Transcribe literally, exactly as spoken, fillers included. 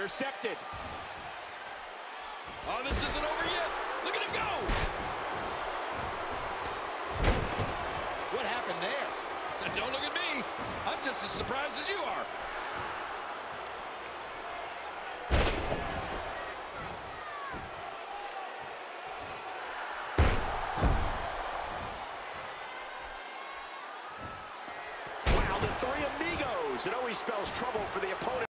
Intercepted. Oh, this isn't over yet. Look at him go. What happened there? Don't look at me. I'm just as surprised as you are. Wow, the three amigos. It always spells trouble for the opponent.